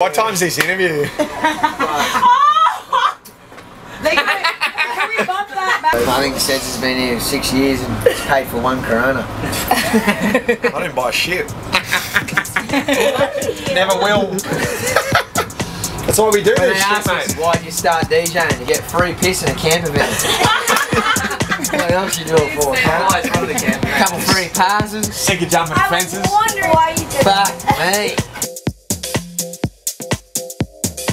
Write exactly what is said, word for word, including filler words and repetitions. What time's this interview? They can we bump that back? I think the says has been here six years and it's paid for one Corona. I didn't buy shit. Never will. That's why we do when this shit, mate. Why do you start DJing? You get free piss in a camper van. What else you do it for? Couple free passes. Sick of jumping fences. I was wondering why you did it. Fuck me.